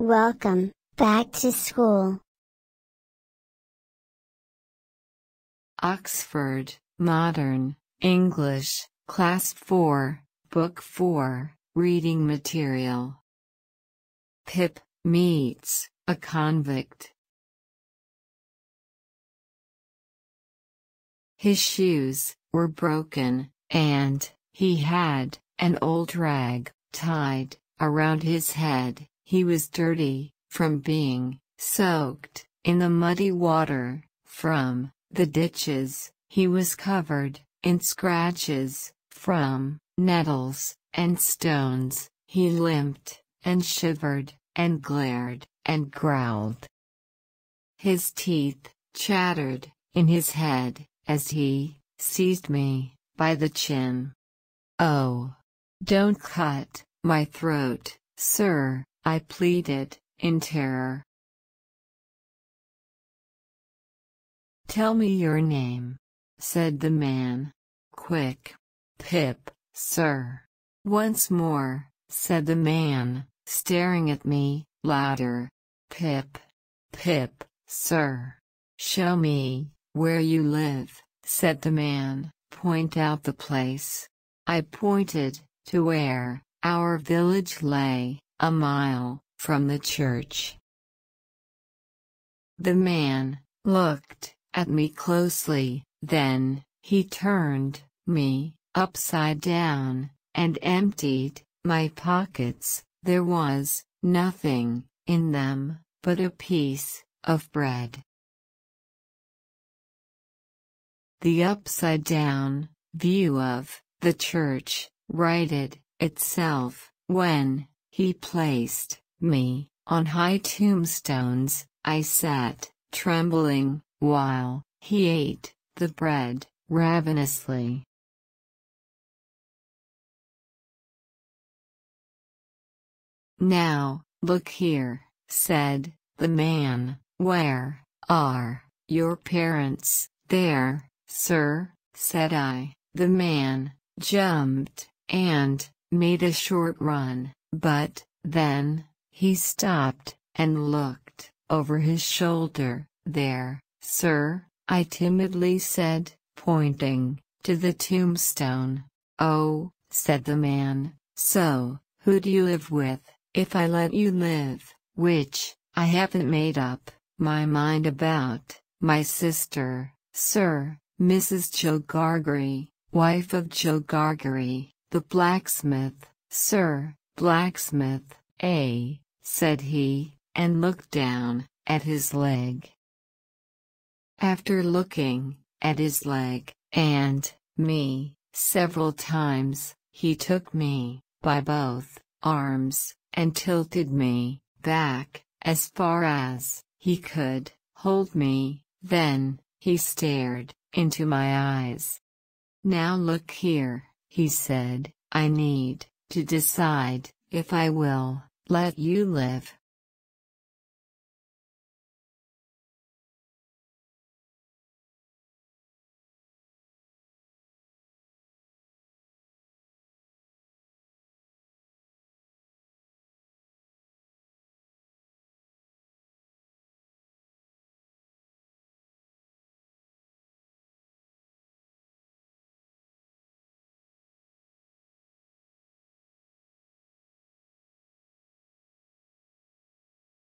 Welcome back to school. Oxford, Modern English, Class 4, Book 4, Reading Material. Pip meets a convict. His shoes were broken, and he had an old rag tied around his head. He was dirty from being soaked in the muddy water from the ditches. He was covered in scratches from nettles and stones. He limped and shivered and glared and growled. His teeth chattered in his head as he seized me by the chin. "Oh, don't cut my throat, sir," I pleaded in terror. "Tell me your name," said the man. "Quick." "Pip, sir." "Once more," said the man, staring at me louder. "Pip, Pip, sir." "Show me where you live," said the man. "Point out the place." I pointed to where our village lay, a mile from the church. The man looked at me closely, then he turned me upside down and emptied my pockets. There was nothing in them but a piece of bread. The upside-down view of the church righted itself when he placed me on high tombstones. I sat trembling while he ate the bread ravenously. "Now, look here," said the man. "Where are your parents?" "There, sir," said I. The man jumped and made a short run, but then he stopped and looked over his shoulder. "There, sir," I timidly said, pointing to the tombstone. "Oh," said the man, "so, who do you live with? If I let you live, which I haven't made up my mind about, my sister, sir, Mrs. Joe Gargery, wife of Joe Gargery, the blacksmith, sir." "Blacksmith, eh?" said he, and looked down at his leg. After looking at his leg and me several times, he took me by both arms and tilted me back as far as he could hold me. Then he stared into my eyes. "Now look here," he said, "I need to decide if I will let you live